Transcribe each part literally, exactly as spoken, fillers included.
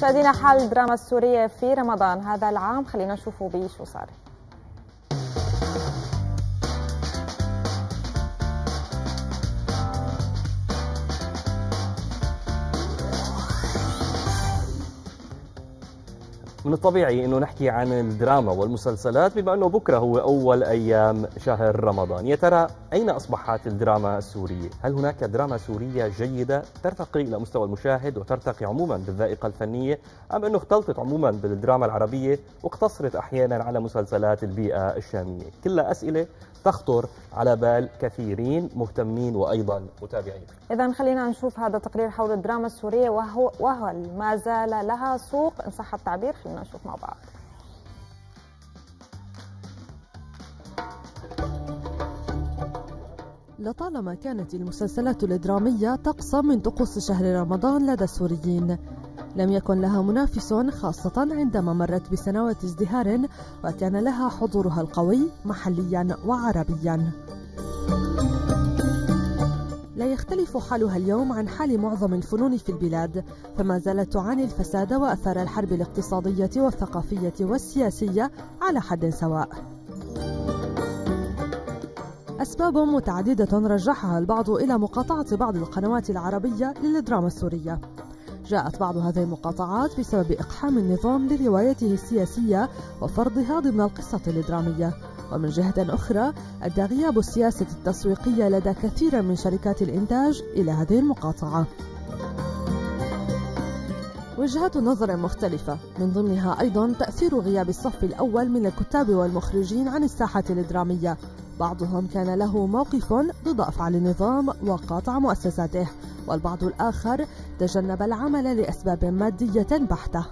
مشاهدينا، حال الدراما السورية في رمضان هذا العام خلينا نشوفوا بشو صار. من الطبيعي انه نحكي عن الدراما والمسلسلات بما انه بكره هو اول ايام شهر رمضان. يا ترى اين اصبحت الدراما السوريه؟ هل هناك دراما سوريه جيده ترتقي الى مستوى المشاهد وترتقي عموما بالذائقه الفنيه، ام انه اختلطت عموما بالدراما العربيه واقتصرت احيانا على مسلسلات البيئه الشاميه؟ كلها اسئله تخطر على بال كثيرين مهتمين وايضا متابعين. اذا خلينا نشوف هذا التقرير حول الدراما السوريه وهو وهل ما زال لها سوق ان صح التعبير. خلينا نشوف مع بعض. لطالما كانت المسلسلات الدراميه تقصى من طقوس شهر رمضان لدى السوريين، لم يكن لها منافس، خاصة عندما مرت بسنوات ازدهار وكان لها حضورها القوي محليا وعربيا. لا يختلف حالها اليوم عن حال معظم الفنون في البلاد، فما زالت تعاني الفساد وأثار الحرب الاقتصادية والثقافية والسياسية على حد سواء. أسباب متعددة رجحها البعض إلى مقاطعة بعض القنوات العربية للدراما السورية. جاءت بعض هذه المقاطعات بسبب إقحام النظام لروايته السياسية وفرضها ضمن القصة الدرامية، ومن جهة أخرى أدى غياب السياسة التسويقية لدى كثير من شركات الإنتاج إلى هذه المقاطعة. وجهات نظر مختلفة، من ضمنها أيضا تأثير غياب الصف الأول من الكتاب والمخرجين عن الساحة الدرامية، بعضهم كان له موقف ضد أفعال النظام وقاطع مؤسساته، والبعض الآخر تجنب العمل لأسباب مادية بحتة.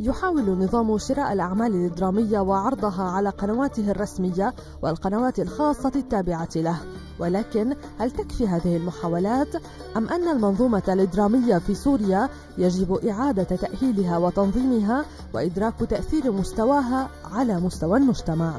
يحاول النظام شراء الأعمال الدرامية وعرضها على قنواته الرسمية والقنوات الخاصة التابعة له، ولكن هل تكفي هذه المحاولات؟ أم أن المنظومة الدرامية في سوريا يجب إعادة تأهيلها وتنظيمها وإدراك تأثير مستواها على مستوى المجتمع؟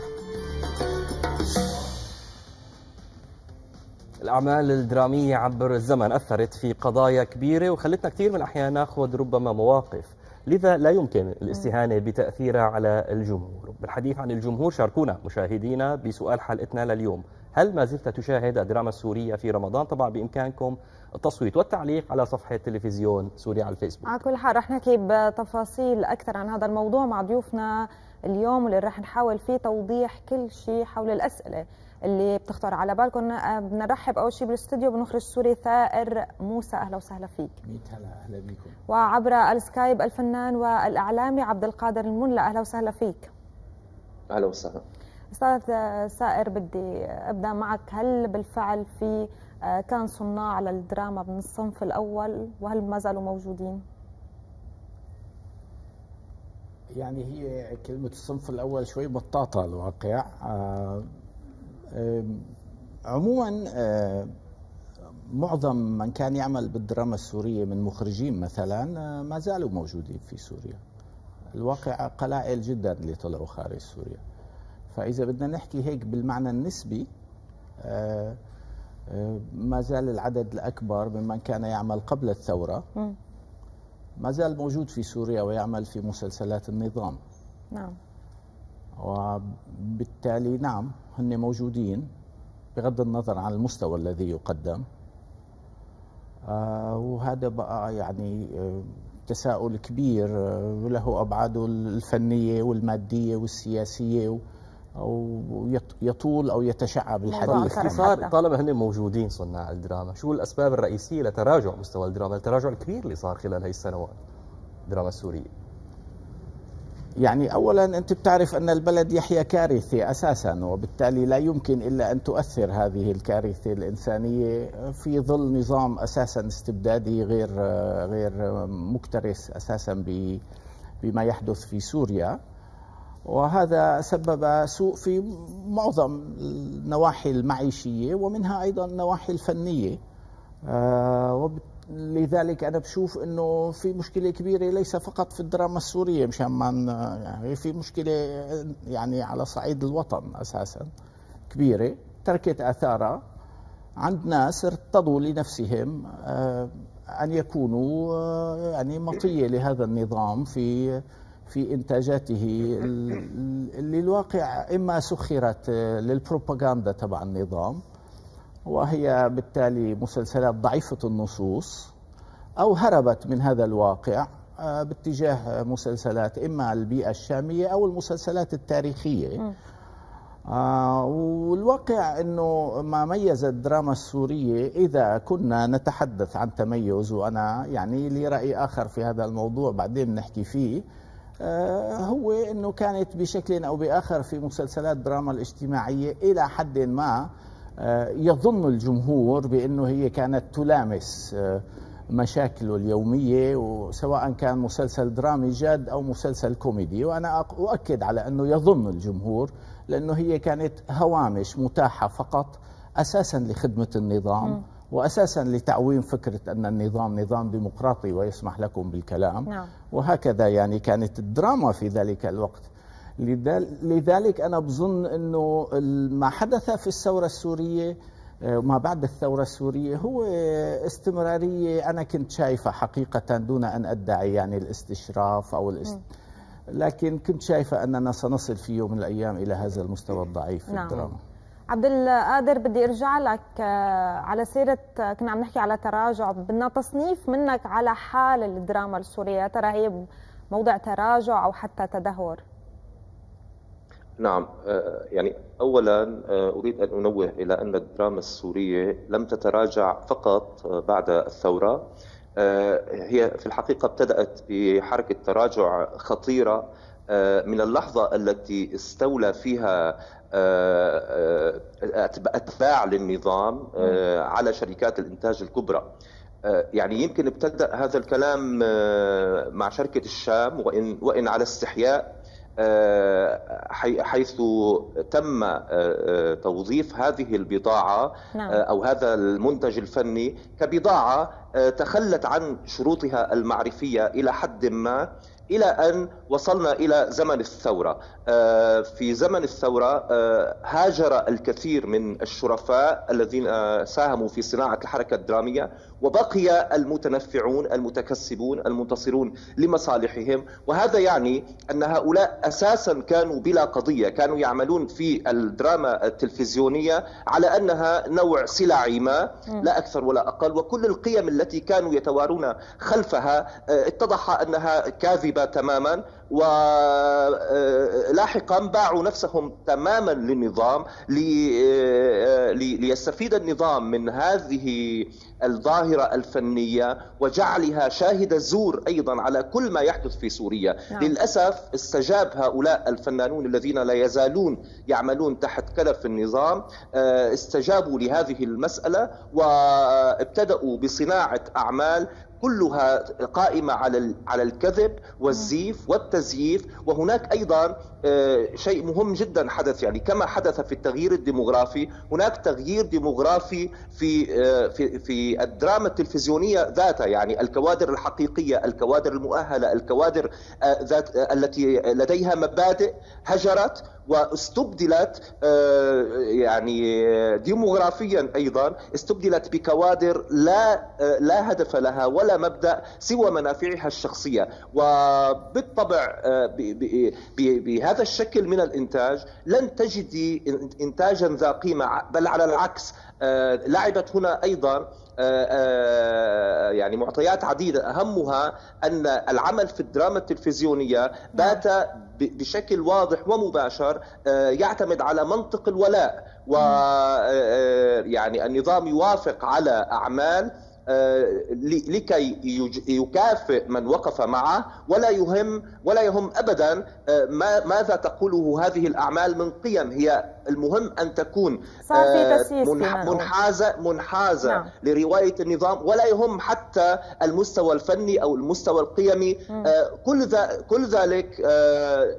الأعمال الدرامية عبر الزمن أثرت في قضايا كبيرة وخلتنا كثير من الأحيان ناخذ ربما مواقف، لذا لا يمكن الاستهانة بتأثيرها على الجمهور. بالحديث عن الجمهور شاركونا مشاهدينا بسؤال حلقتنا لليوم: هل ما زلت تشاهد الدراما السورية في رمضان؟ طبعا بإمكانكم التصويت والتعليق على صفحة تلفزيون سوريا على الفيسبوك. على كل حال رح نحكي بتفاصيل أكثر عن هذا الموضوع مع ضيوفنا اليوم، واللي رح نحاول فيه توضيح كل شيء حول الأسئلة اللي بتخطر على بالكم. بنرحب اول شيء بالاستوديو بنخرج سوري ثائر موسى، اهلا وسهلا فيك. هلا اهلا بيكم. وعبر السكايب الفنان والاعلامي عبد القادر المنلى، اهلا وسهلا فيك. اهلا وسهلا. استاذ سائر، بدي ابدا معك، هل بالفعل في كان صناع على الدراما من الصنف الاول وهل ما زالوا موجودين؟ يعني هي كلمه الصنف الاول شوي بطاطه الواقع. آه عموما معظم من كان يعمل بالدراما السورية من مخرجين مثلا ما زالوا موجودين في سوريا، الواقع قلائل جدا اللي طلعوا خارج سوريا. فإذا بدنا نحكي هيك بالمعنى النسبي ما زال العدد الأكبر ممن كان يعمل قبل الثورة ما زال موجود في سوريا ويعمل في مسلسلات النظام. نعم، وبالتالي نعم هن موجودين بغض النظر عن المستوى الذي يقدم. آه وهذا بقى يعني آه تساؤل كبير آه له أبعاده الفنية والمادية والسياسية، ويطول أو يتشعب الحديث. باختصار، طالما هن موجودين صناع الدراما، شو الأسباب الرئيسية لتراجع مستوى الدراما، التراجع الكبير اللي صار خلال هاي السنوات الدراما السورية؟ يعني أولا أنت بتعرف أن البلد يحيا كارثة أساسا، وبالتالي لا يمكن إلا أن تؤثر هذه الكارثة الإنسانية في ظل نظام أساسا استبدادي غير غير مكترث أساسا بما يحدث في سوريا، وهذا سبب سوء في معظم النواحي المعيشية ومنها أيضا النواحي الفنية. وبالتالي لذلك أنا بشوف أنه في مشكلة كبيرة ليس فقط في الدراما السورية، مشان ما يعني في مشكلة يعني على صعيد الوطن أساسا كبيرة تركت آثارها عند ناس ارتضوا لنفسهم أن يكونوا يعني مطية لهذا النظام في في إنتاجاته للواقع، إما سخرت للبروباغندا تبع النظام وهي بالتالي مسلسلات ضعيفة النصوص، أو هربت من هذا الواقع باتجاه مسلسلات إما البيئة الشامية أو المسلسلات التاريخية. آه والواقع أنه ما ميز الدراما السورية، إذا كنا نتحدث عن تميز، وأنا يعني لي رأي آخر في هذا الموضوع بعدين نحكي فيه، آه هو أنه كانت بشكل أو بآخر في مسلسلات دراما الاجتماعية إلى حد ما آه يظن الجمهور بأنه هي كانت تلامس آه مشاكله اليومية، وسواء كان مسلسل درامي جاد أو مسلسل كوميدي. وأنا أؤكد على أنه يظن الجمهور، لأنه هي كانت هوامش متاحة فقط أساسا لخدمة النظام م. وأساسا لتعويم فكرة أن النظام نظام ديمقراطي ويسمح لكم بالكلام. نعم. وهكذا يعني كانت الدراما في ذلك الوقت. لذلك أنا بظن أنه ما حدث في الثورة السورية وما بعد الثورة السورية هو استمرارية، أنا كنت شايفة حقيقة دون أن أدعي يعني الاستشراف أو الاست... لكن كنت شايفة أننا سنصل في يوم من الأيام إلى هذا المستوى الضعيف في نعم. الدراما. عبد القادر، بدي أرجع لك على سيرة، كنا عم نحكي على تراجع، بدنا تصنيف منك على حال الدراما السورية، ترى هي موضع تراجع أو حتى تدهور؟ نعم، يعني أولا أريد أن أنوه إلى أن الدراما السورية لم تتراجع فقط بعد الثورة، هي في الحقيقة ابتدأت بحركة تراجع خطيرة من اللحظة التي استولى فيها أتباع للنظام على شركات الإنتاج الكبرى. يعني يمكن ابتدأ هذا الكلام مع شركة الشام، وإن, وإن على استحياء، حيث تم توظيف هذه البضاعة أو هذا المنتج الفني كبضاعة تخلت عن شروطها المعرفية إلى حد ما، إلى أن وصلنا إلى زمن الثورة. في زمن الثورة هاجر الكثير من الشرفاء الذين ساهموا في صناعة الحركة الدرامية، وبقي المتنفعون المتكسبون المنتصرون لمصالحهم. وهذا يعني أن هؤلاء أساسا كانوا بلا قضية، كانوا يعملون في الدراما التلفزيونية على أنها نوع سلعي ما، لا أكثر ولا أقل، وكل القيم التي كانوا يتوارون خلفها اتضح أنها كاذبة تماما، ولاحقا باعوا نفسهم تماما للنظام ليستفيد النظام من هذه الظاهرة الفنية وجعلها شاهد زور أيضا على كل ما يحدث في سوريا. نعم. للأسف استجاب هؤلاء الفنانون الذين لا يزالون يعملون تحت كلف النظام، استجابوا لهذه المسألة وابتدأوا بصناعة أعمال كلها قائمة على على الكذب والزيف والتزييف. وهناك أيضا شيء مهم جدا حدث، يعني كما حدث في التغيير الديموغرافي، هناك تغيير ديموغرافي في في في الدراما التلفزيونية ذاتها. يعني الكوادر الحقيقية، الكوادر المؤهلة، الكوادر ذات التي لديها مبادئ، هجرت واستبدلت يعني ديموغرافيا أيضا، استبدلت بكوادر لا لا هدف لها ولا مبدأ سوى منافعها الشخصية. وبالطبع بهذا الشكل من الإنتاج لن تجدي إنتاجا ذا قيمة، بل على العكس لعبت هنا أيضا يعني معطيات عديدة، أهمها أن العمل في الدراما التلفزيونية بات بشكل واضح ومباشر يعتمد على منطق الولاء، ويعني النظام يوافق على أعمال لكي يكافئ من وقف معه، ولا يهم ولا يهم أبدا ماذا تقوله هذه الأعمال من قيم. هي المهم أن تكون منحازة منحازة نعم. لرواية النظام، ولا يهم حتى المستوى الفني أو المستوى القيمي. كل ذا كل ذلك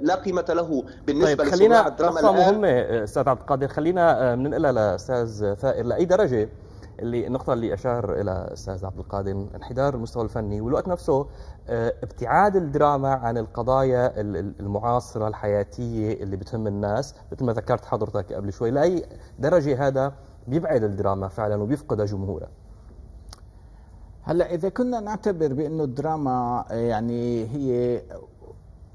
لا قيمة له بالنسبة طيب لصناعة الدراما الآن. خلينا نقطة مهمة أستاذ عبد القادر، خلينا بننقلها لأستاذ فائر. لأي درجة اللي النقطة اللي أشار إلى الأستاذ عبد القادر، انحدار المستوى الفني والوقت نفسه ابتعاد الدراما عن القضايا المعاصرة الحياتية اللي بتهم الناس، مثل ما ذكرت حضرتك قبل شوي، لأي درجة هذا بيبعد الدراما فعلا وبيفقد جمهورها؟ هلا إذا كنا نعتبر بأنه الدراما يعني هي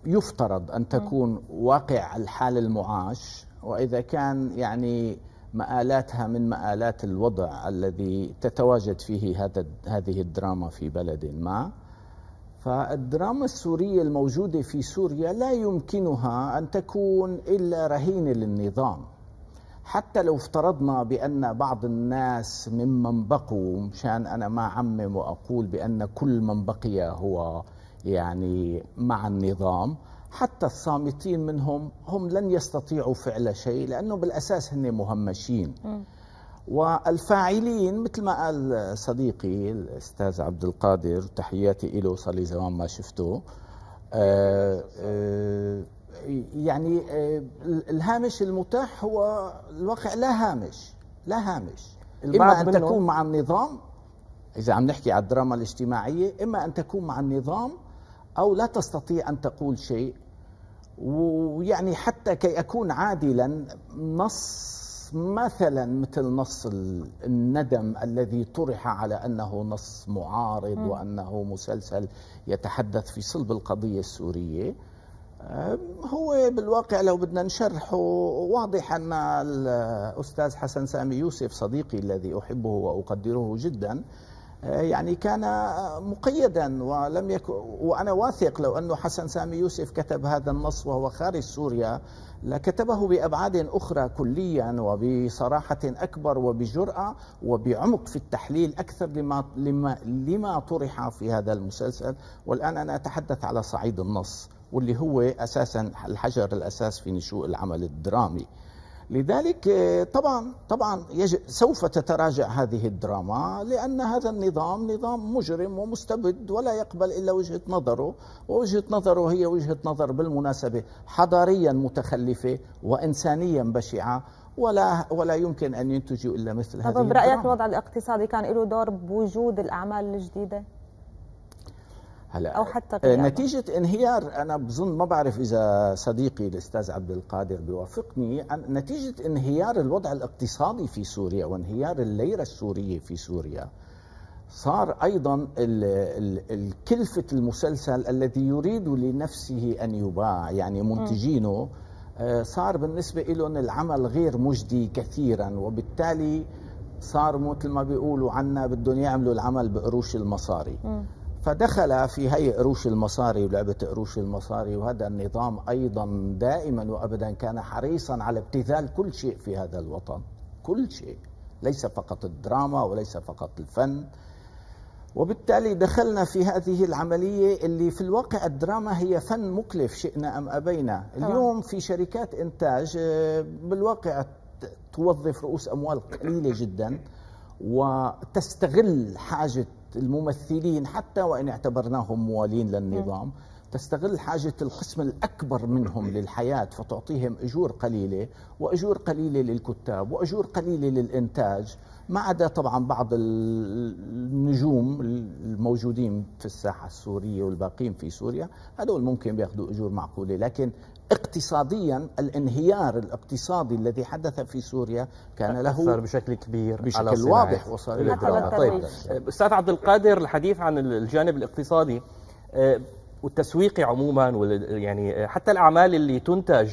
يفترض أن تكون واقع الحال المعاش، وإذا كان يعني مآلاتها من مآلات الوضع الذي تتواجد فيه هذا هذه الدراما في بلد ما، فالدراما السورية الموجودة في سوريا لا يمكنها أن تكون إلا رهينة للنظام. حتى لو افترضنا بأن بعض الناس ممن بقوا، مشان أنا ما عمم وأقول بأن كل من بقي هو يعني مع النظام، حتى الصامتين منهم هم لن يستطيعوا فعل شيء لأنه بالأساس هن مهمشين. م. والفاعلين مثل ما قال صديقي الأستاذ عبد القادر، تحياتي له، صار لي زمان ما شفته، آآ آآ يعني الهامش المتاح هو الواقع، لا هامش لا هامش إما أن تكون مع النظام، إذا عم نحكي على الدراما الاجتماعية، إما أن تكون مع النظام أو لا تستطيع أن تقول شيء. ويعني حتى كي أكون عادلا، نص مثلا مثل نص الندم الذي طرح على أنه نص معارض وأنه مسلسل يتحدث في صلب القضية السورية، هو بالواقع لو بدنا نشرحه واضح أن الأستاذ حسن سامي يوسف صديقي الذي أحبه وأقدره جدا، يعني كان مقيدا ولم يكن، وأنا واثق لو أنه حسن سامي يوسف كتب هذا النص وهو خارج سوريا لكتبه بأبعاد أخرى كليا وبصراحة أكبر وبجرأة وبعمق في التحليل أكثر لما, لما, لما طرح في هذا المسلسل. والآن أنا أتحدث على صعيد النص، واللي هو أساسا الحجر الأساس في نشوء العمل الدرامي. لذلك طبعا طبعا سوف تتراجع هذه الدراما، لأن هذا النظام نظام مجرم ومستبد ولا يقبل إلا وجهة نظره، ووجهة نظره هي وجهة نظر بالمناسبة حضاريا متخلفة وإنسانيا بشعة، ولا ولا يمكن أن ينتجوا إلا مثل هذه الدراما. طب برأيك الوضع الاقتصادي كان له دور بوجود الأعمال الجديدة؟ هلا أو حتى نتيجة انهيار، أنا بظن ما بعرف إذا صديقي الأستاذ عبد القادر بيوافقني، نتيجة انهيار الوضع الاقتصادي في سوريا وانهيار الليرة السورية في سوريا، صار أيضا الكلفة المسلسل الذي يريد لنفسه أن يباع، يعني منتجينه صار بالنسبة لهم العمل غير مجدي كثيرا، وبالتالي صار مثل ما بيقولوا عنا بدهم يعملوا العمل بقروش المصاري. م. فدخل في هي قروش المصاري ولعبة قروش المصاري، وهذا النظام أيضا دائما وأبدا كان حريصا على ابتذال كل شيء في هذا الوطن، كل شيء، ليس فقط الدراما وليس فقط الفن. وبالتالي دخلنا في هذه العملية اللي في الواقع الدراما هي فن مكلف شئنا أم أبينا. اليوم في شركات إنتاج بالواقع توظف رؤوس أموال قليلة جدا وتستغل حاجة الممثلين، حتى وإن اعتبرناهم موالين للنظام، تستغل حاجة القسم الأكبر منهم للحياة، فتعطيهم أجور قليلة وأجور قليلة للكتاب وأجور قليلة للإنتاج، ما عدا طبعا بعض النجوم الموجودين في الساحة السورية والباقين في سوريا، هذول ممكن بياخذوا أجور معقولة. لكن اقتصاديا الانهيار الاقتصادي الذي حدث في سوريا كان له أثر بشكل كبير بشكل على واضح وصار إلى الدراما. طيب أستاذ عبد القادر، الحديث عن الجانب الاقتصادي والتسويقي عموما، يعني حتى الأعمال اللي تنتج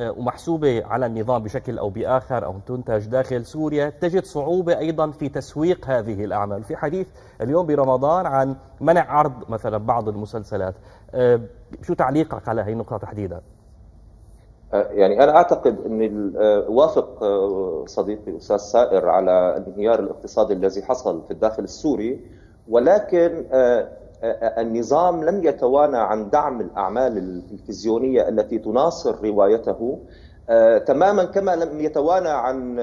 ومحسوبة على النظام بشكل أو بآخر أو تنتج داخل سوريا، تجد صعوبة أيضا في تسويق هذه الأعمال. في حديث اليوم برمضان عن منع عرض مثلا بعض المسلسلات، شو تعليقك على هذه النقطة تحديدا؟ يعني أنا أعتقد أن وافق صديقي أستاذ سائر على الانهيار الاقتصادي الذي حصل في الداخل السوري، ولكن النظام لم يتوانى عن دعم الأعمال التلفزيونية التي تناصر روايته، تماما كما لم يتوانى عن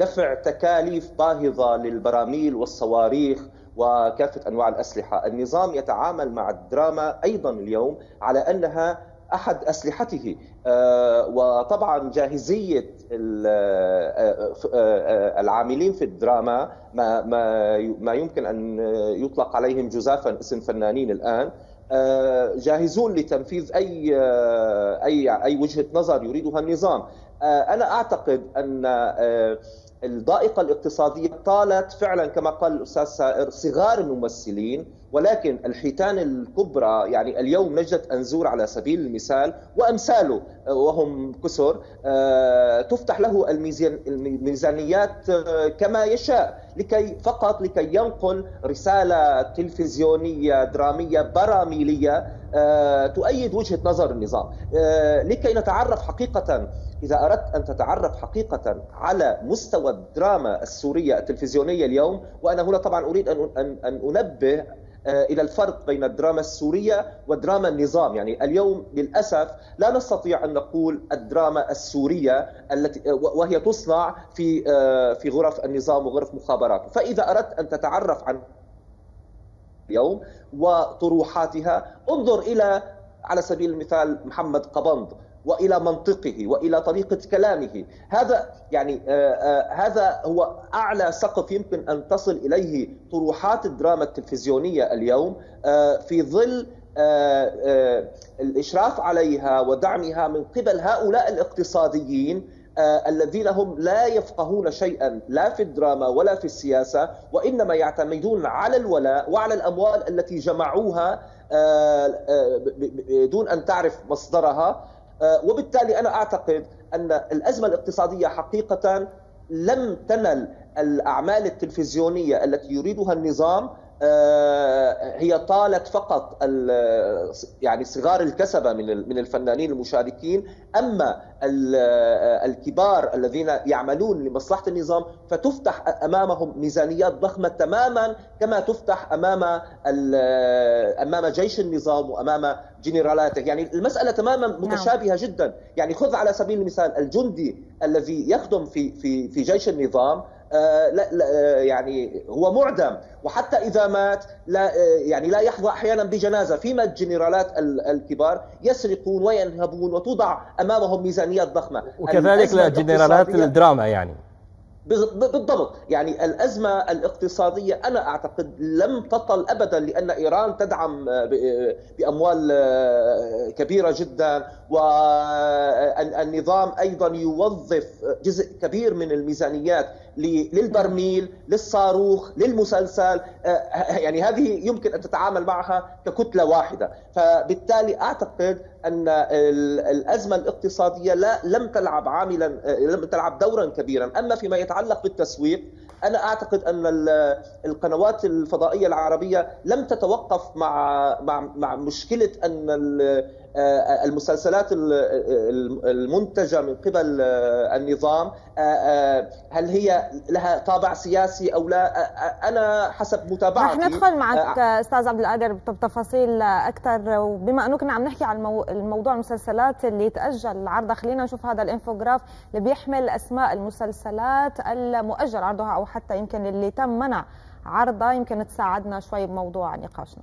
دفع تكاليف باهظة للبراميل والصواريخ وكافة أنواع الأسلحة. النظام يتعامل مع الدراما أيضا اليوم على أنها أحد أسلحته، وطبعا جاهزية العاملين في الدراما ما يمكن أن يطلق عليهم جزافا اسم فنانين الآن، جاهزون لتنفيذ أي أي أي وجهة نظر يريدها النظام. أنا أعتقد أن الضائقة الاقتصادية طالت فعلا كما قال الأستاذ سائر صغار الممثلين، ولكن الحيتان الكبرى يعني اليوم نجدة أنزور على سبيل المثال وأمثاله وهم كسر تفتح له الميزانيات كما يشاء لكي فقط لكي ينقل رسالة تلفزيونية درامية براميلية تؤيد وجهة نظر النظام. لكي نتعرف حقيقة، إذا أردت أن تتعرف حقيقة على مستوى الدراما السورية التلفزيونية اليوم، وأنا هنا طبعا أريد أن أن أنبه إلى الفرق بين الدراما السورية ودراما النظام. يعني اليوم للأسف لا نستطيع أن نقول الدراما السورية التي وهي تصنع في في غرف النظام وغرف مخابراته. فإذا أردت أن تتعرف عن اليوم وطروحاتها انظر إلى على سبيل المثال محمد قبند وإلى منطقه وإلى طريقة كلامه. هذا يعني آآ آآ هذا هو أعلى سقف يمكن أن تصل إليه طروحات الدراما التلفزيونية اليوم في ظل آآ آآ الإشراف عليها ودعمها من قبل هؤلاء الاقتصاديين الذين هم لا يفقهون شيئا لا في الدراما ولا في السياسة، وإنما يعتمدون على الولاء وعلى الأموال التي جمعوها دون أن تعرف مصدرها. وبالتالي أنا أعتقد أن الأزمة الاقتصادية حقيقة لم تنل الأعمال التلفزيونية التي يريدها النظام، هي طالت فقط يعني صغار الكسبة من من الفنانين المشاركين، أما الكبار الذين يعملون لمصلحة النظام فتفتح أمامهم ميزانيات ضخمة تماما كما تفتح أمام أمام جيش النظام وأمام جنرالاته. يعني المسألة تماما متشابهة جدا. يعني خذ على سبيل المثال الجندي الذي يخدم في في في جيش النظام، آه لا, لا يعني هو معدم، وحتى إذا مات لا يعني لا يحظى أحيانا بجنازة، فيما الجنرالات الكبار يسرقون وينهبون وتوضع أمامهم ميزانيات ضخمة، وكذلك لجنرالات الدراما. يعني بالضبط يعني الأزمة الاقتصادية أنا أعتقد لم تطل أبدا، لأن إيران تدعم بأموال كبيرة جدا، والنظام أيضا يوظف جزء كبير من الميزانيات للبرميل للصاروخ للمسلسل. يعني هذه يمكن أن تتعامل معها ككتلة واحدة. فبالتالي أعتقد أن الأزمة الاقتصادية لا لم تلعب عاملا لم تلعب دورا كبيرا. أما فيما يتعلق بالتسويق، أنا أعتقد أن القنوات الفضائية العربية لم تتوقف مع مع مع مشكلة أن المسلسلات المنتجة من قبل النظام هل هي لها طابع سياسي أو لا. أنا حسب متابعتي. رح ندخل معك أستاذ عبد القادر بتفاصيل أكثر، وبما أنه كنا عم نحكي عن الموضوع المسلسلات اللي تأجل عرضها، خلينا نشوف هذا الانفوغراف اللي بيحمل أسماء المسلسلات المؤجل عرضها أو حتى يمكن اللي تم منع عرضها، يمكن تساعدنا شوي بموضوع نقاشنا.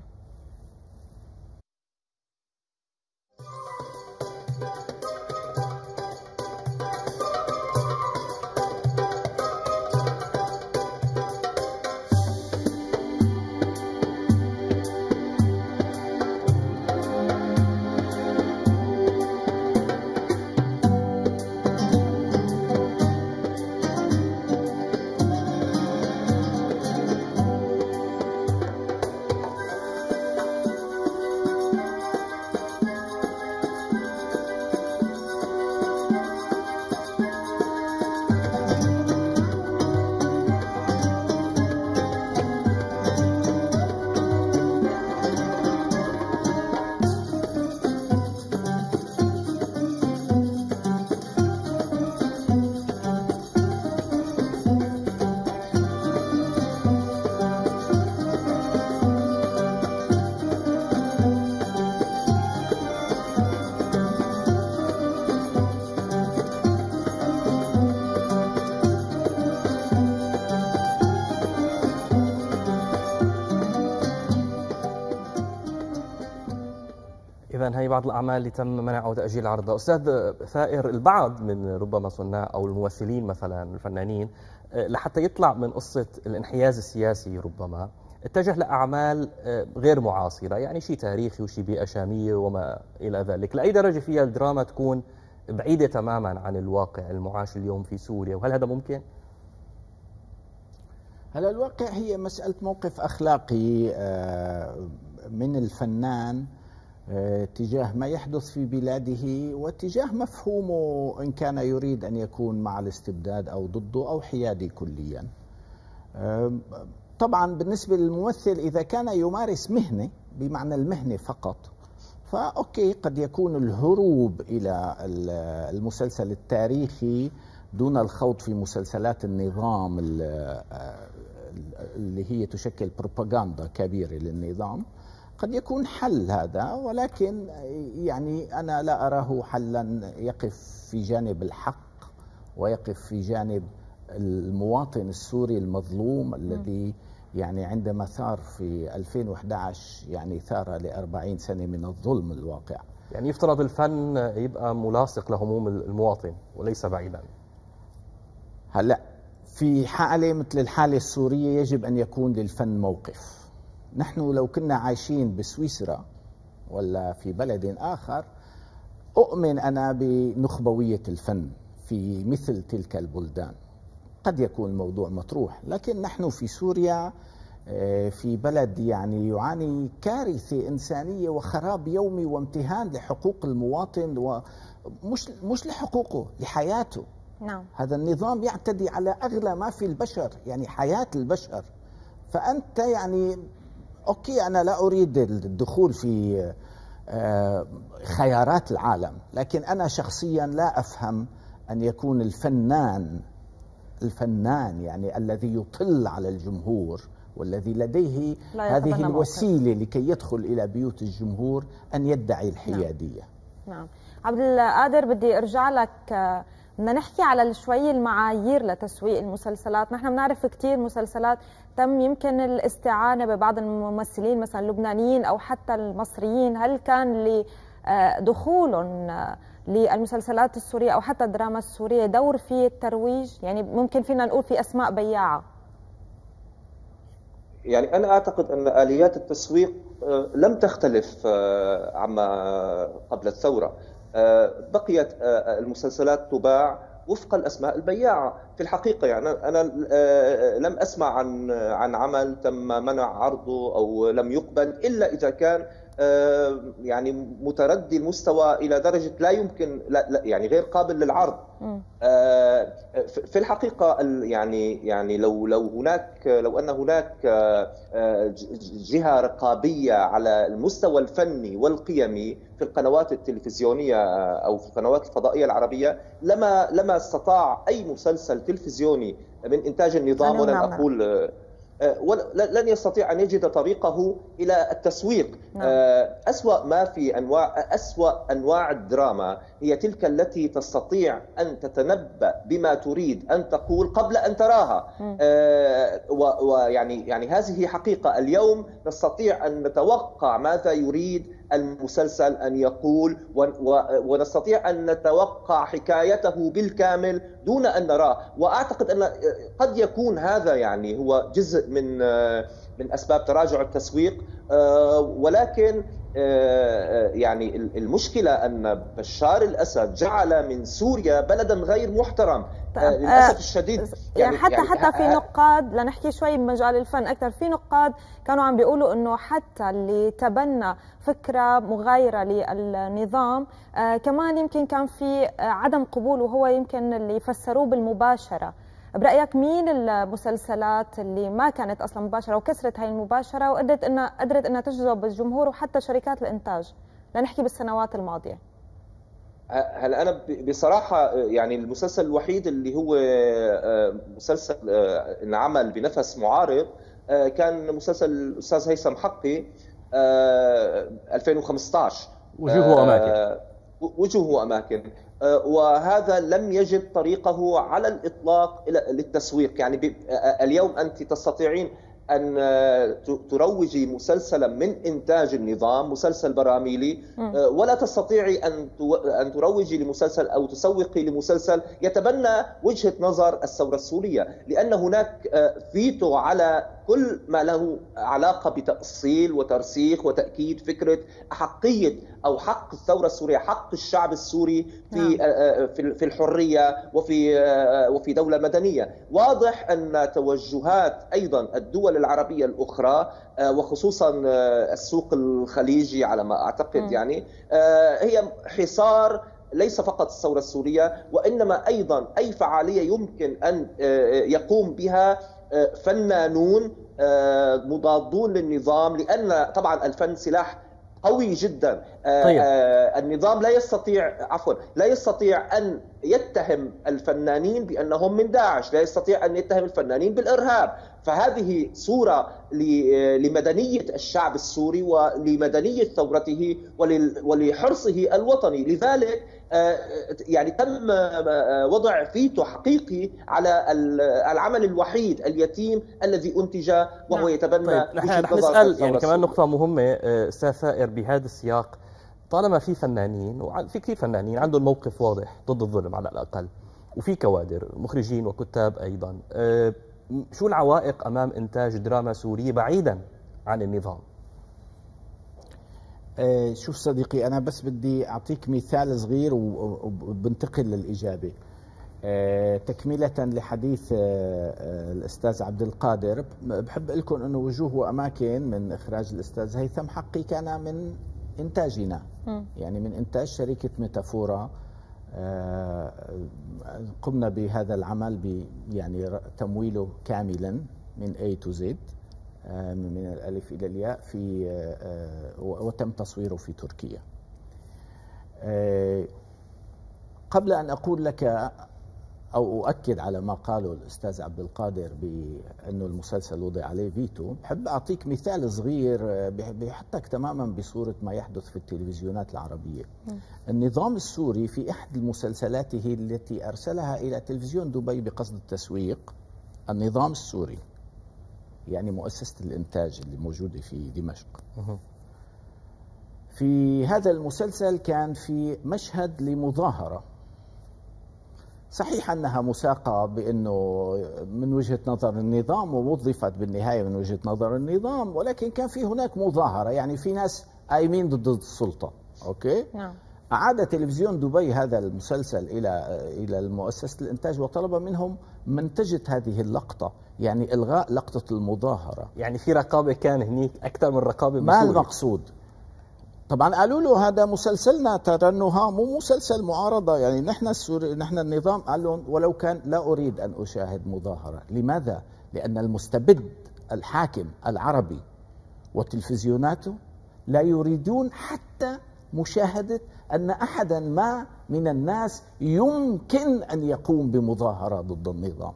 هي بعض الأعمال اللي تم منع أو تأجيل عرضها. أستاذ ثائر، البعض من ربما صناع أو الممثلين مثلا الفنانين لحتى يطلع من قصة الانحياز السياسي ربما اتجه لأعمال غير معاصرة، يعني شيء تاريخي وشيء بيئة شامية وما إلى ذلك. لأي درجة فيها الدراما تكون بعيدة تماما عن الواقع المعاش اليوم في سوريا، وهل هذا ممكن؟ هلا الواقع هي مسألة موقف أخلاقي من الفنان تجاه ما يحدث في بلاده وتجاه مفهومه، إن كان يريد أن يكون مع الاستبداد أو ضده أو حيادي كليا. طبعا بالنسبة للممثل إذا كان يمارس مهنة بمعنى المهنة فقط، فأوكي قد يكون الهروب إلى المسلسل التاريخي دون الخوض في مسلسلات النظام اللي هي تشكل بروباغندا كبيرة للنظام قد يكون حل هذا، ولكن يعني أنا لا أراه حلا يقف في جانب الحق ويقف في جانب المواطن السوري المظلوم م. الذي يعني عندما ثار في ألفين وإحدى عشر يعني ثار لأربعين سنة من الظلم الواقع. يعني يفترض الفن يبقى ملاصق لهموم المواطن وليس بعيدا. هلا في حالة مثل الحالة السورية يجب أن يكون للفن موقف. نحن لو كنا عايشين بسويسرا ولا في بلد آخر أؤمن أنا بنخبوية الفن في مثل تلك البلدان، قد يكون الموضوع مطروح، لكن نحن في سوريا في بلد يعني يعاني كارثة إنسانية وخراب يومي وامتهان لحقوق المواطن، ومش مش لحقوقه لحياته. نعم. هذا النظام يعتدي على أغلى ما في البشر، يعني حياة البشر. فأنت يعني أوكي أنا لا أريد الدخول في خيارات العالم، لكن أنا شخصيا لا أفهم أن يكون الفنان الفنان يعني الذي يطل على الجمهور والذي لديه هذه الوسيلة موقف. لكي يدخل إلى بيوت الجمهور أن يدعي الحيادية. نعم, نعم. عبد القادر بدي أرجع لك، بدنا نحكي على شوي المعايير لتسويق المسلسلات. نحن بنعرف كثير مسلسلات تم يمكن الاستعانة ببعض الممثلين مثلا اللبنانيين أو حتى المصريين، هل كان لدخولهم للمسلسلات السورية أو حتى الدراما السورية دور في الترويج؟ يعني ممكن فينا نقول في أسماء بياعة. يعني أنا أعتقد أن آليات التسويق لم تختلف عما قبل الثورة، بقيت المسلسلات تباع وفق الأسماء البياعة في الحقيقة. يعني أنا لم أسمع عن عن عمل تم منع عرضه أو لم يقبل إلا إذا كان يعني متردي المستوى إلى درجة لا يمكن لا لا يعني غير قابل للعرض. في الحقيقة يعني يعني لو لو هناك لو أن هناك جهة رقابية على المستوى الفني والقيمي في القنوات التلفزيونية أو في القنوات الفضائية العربية لما لما استطاع أي مسلسل تلفزيوني من إنتاج النظام ولن أقول لن يستطيع أن يجد طريقه إلى التسويق. نعم. أسوأ ما في أنواع أسوأ أنواع الدراما هي تلك التي تستطيع أن تتنبأ بما تريد أن تقول قبل أن تراها. أه ويعني يعني هذه حقيقة. اليوم نستطيع أن نتوقع ماذا يريد المسلسل أن يقول ونستطيع أن نتوقع حكايته بالكامل دون أن نراه. وأعتقد أن قد يكون هذا يعني هو جزء من من أسباب تراجع التسويق، ولكن يعني المشكلة أن بشار الأسد جعل من سوريا بلدا غير محترم للأسف الشديد. يعني حتى يعني حتى في نقاد لنحكي شوي بمجال الفن أكثر، في نقاد كانوا عم بيقولوا إنه حتى اللي تبنى فكرة مغايرة للنظام آه كمان يمكن كان في عدم قبول، وهو يمكن اللي فسروه بالمباشرة. برأيك مين المسلسلات اللي ما كانت أصلا مباشرة وكسرت هاي المباشرة وقدرت إنها قدرت إنها تجذب الجمهور وحتى شركات الإنتاج لنحكي بالسنوات الماضية؟ هلا أنا بصراحة يعني المسلسل الوحيد اللي هو مسلسل انعمل بنفس معارض كان مسلسل الأستاذ هيثم حقي ألفين وخمسة عشر وجوه وأماكن. وجوه وأماكن وهذا لم يجد طريقه على الإطلاق للتسويق. يعني اليوم أنت تستطيعين أن تروجي مسلسلا من إنتاج النظام، مسلسل براميلي، ولا تستطيعي أن أن تروجي لمسلسل أو تسوقي لمسلسل يتبنى وجهة نظر الثورة السورية، لأن هناك فيتو على كل ما له علاقة بتأصيل وترسيخ وتأكيد فكرة أحقية أو حق الثورة السورية، حق الشعب السوري في في الحرية وفي وفي دولة مدنية. واضح أن توجهات أيضا الدول العربية الأخرى وخصوصا السوق الخليجي على ما أعتقد يعني هي حصار ليس فقط الثورة السورية، وإنما أيضا أي فعالية يمكن أن يقوم بها فنانون مضادون للنظام، لأن طبعا الفن سلاح قوي جدا. طيب. النظام لا يستطيع عفوا لا يستطيع أن يتهم الفنانين بأنهم من داعش، لا يستطيع أن يتهم الفنانين بالإرهاب. فهذه صورة لمدنية الشعب السوري ولمدنية ثورته ولحرصه الوطني. لذلك يعني تم وضع فيتو حقيقي على العمل الوحيد اليتيم الذي أنتج وهو يتبنى. طيب. نحن رح نسأل يعني كمان نقطة مهمة أستاذ ثائر بهذا السياق. طالما في فنانين وفي كثير فنانين عندهم موقف واضح ضد الظلم على الأقل، وفي كوادر مخرجين وكتاب أيضا، شو العوائق أمام إنتاج دراما سورية بعيدا عن النظام؟ شوف صديقي، أنا بس بدي أعطيك مثال صغير وبنتقل للإجابة تكملة لحديث الأستاذ عبد القادر. بحب أقول لكم أنه وجوه وأماكن من إخراج الأستاذ هيثم حقي كان من إنتاجنا، يعني من إنتاج شركة ميتافورا. قمنا بهذا العمل ب يعني تمويله كاملا من A to Z، من الألف إلى الياء، في وتم تصويره في تركيا. قبل أن أقول لك أو أؤكد على ما قاله الأستاذ عبد القادر بأنه المسلسل وضع عليه فيتو، بحب أعطيك مثال صغير بيحطك تماما بصورة ما يحدث في التلفزيونات العربية. النظام السوري في إحدى مسلسلاته التي أرسلها إلى تلفزيون دبي بقصد التسويق، النظام السوري يعني مؤسسة الإنتاج اللي موجودة في دمشق، في هذا المسلسل كان في مشهد لمظاهرة، صحيح أنها مساقة بأنه من وجهة نظر النظام ووظفت بالنهاية من وجهة نظر النظام، ولكن كان في هناك مظاهرة، يعني في ناس قايمين ضد السلطة. أوكي؟ نعم. أعاد تلفزيون دبي هذا المسلسل إلى إلى مؤسسة الإنتاج وطلب منهم منتجة هذه اللقطة، يعني إلغاء لقطة المظاهرة. يعني في رقابة كان هنيك أكثر من رقابة. ما المقصود؟ طبعا قالوا له هذا مسلسلنا ترنها، مو مسلسل معارضه، يعني نحن السوري نحن النظام. قال لهم ولو كان لا اريد ان اشاهد مظاهره. لماذا؟ لان المستبد الحاكم العربي وتلفزيوناته لا يريدون حتى مشاهده ان احدا ما من الناس يمكن ان يقوم بمظاهره ضد النظام.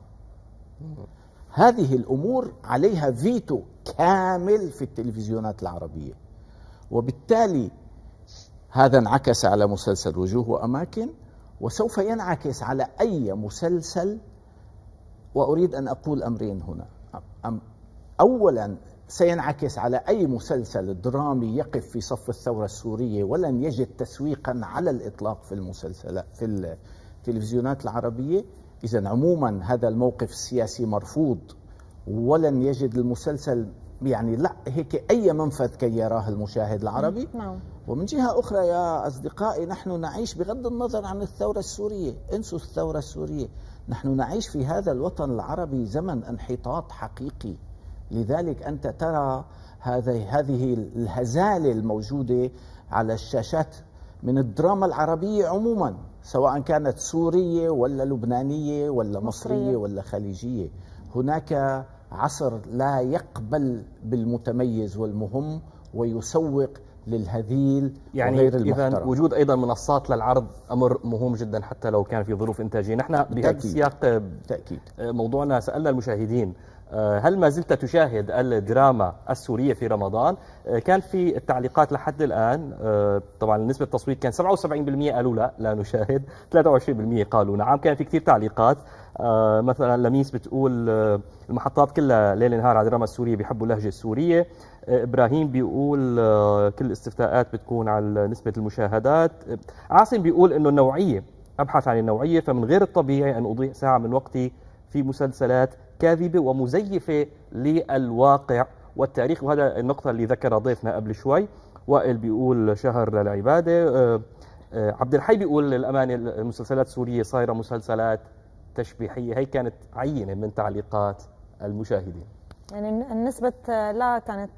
هذه الامور عليها فيتو كامل في التلفزيونات العربيه، وبالتالي هذا انعكس على مسلسل وجوه وأماكن، وسوف ينعكس على أي مسلسل. وأريد أن أقول أمرين هنا. أولا، سينعكس على أي مسلسل درامي يقف في صف الثورة السورية ولن يجد تسويقا على الإطلاق في المسلسلات في التلفزيونات العربية. إذا عموما هذا الموقف السياسي مرفوض، ولن يجد المسلسل يعني لا هيك أي منفذ كي يراه المشاهد العربي. ومن جهة أخرى يا أصدقائي، نحن نعيش بغض النظر عن الثورة السورية، انسوا الثورة السورية، نحن نعيش في هذا الوطن العربي زمن انحطاط حقيقي. لذلك أنت ترى هذه هذه الهزالة الموجودة على الشاشات من الدراما العربية عموما، سواء كانت سورية ولا لبنانية ولا مصرية ولا خليجية. هناك عصر لا يقبل بالمتميز والمهم ويسوق للهذيل يعني وغير المحترم. إذن وجود أيضا منصات للعرض أمر مهم جدا حتى لو كان في ظروف إنتاجية. نحن بهذا السياق موضوعنا سألنا المشاهدين هل ما زلت تشاهد الدراما السورية في رمضان؟ كان في التعليقات لحد الآن، طبعا نسبة التصويت كان سبعة وسبعين بالمئة قالوا لا لا نشاهد، ثلاثة وعشرين بالمئة قالوا نعم. كان في كثير تعليقات، مثلا لميس بتقول المحطات كلها ليل نهار على الدراما السورية، بيحبوا اللهجة السورية. إبراهيم بيقول كل الاستفتاءات بتكون على نسبة المشاهدات. عاصم بيقول إنه النوعية، أبحث عن النوعية، فمن غير الطبيعي أن أضيع ساعة من وقتي في مسلسلات كاذبة ومزيفة للواقع والتاريخ. وهذا النقطة اللي ذكرها ضيفنا قبل شوي، وائل بيقول شهر العبادة، عبد الحي بيقول للأمانة المسلسلات السورية صايرة مسلسلات تشبيحية. هي كانت عينة من تعليقات المشاهدين، يعني النسبة لا كانت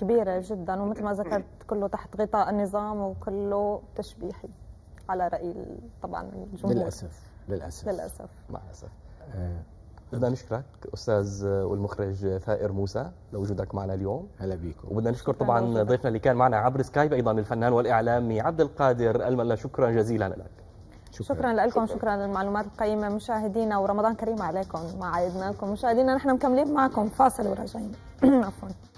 كبيرة جدا، ومثل ما ذكرت كله تحت غطاء النظام وكله تشبيحي على رأي طبعا الجمهور. للأسف للأسف للأسف مع الأسف. بدنا نشكرك أستاذ والمخرج ثائر موسى لوجودك معنا اليوم. هلا بيكم. وبدنا نشكر طبعا ضيفنا اللي كان معنا عبر سكايب أيضا الفنان والإعلامي عبد القادر الملا. شكرا جزيلا لك. شكرا, شكرا لكم. شكرا للمعلومات القيمة مشاهدينا، ورمضان كريم عليكم. ما عيدنا لكم مشاهدينا، نحن مكملين معكم. فاصل وراجعين. عفوا.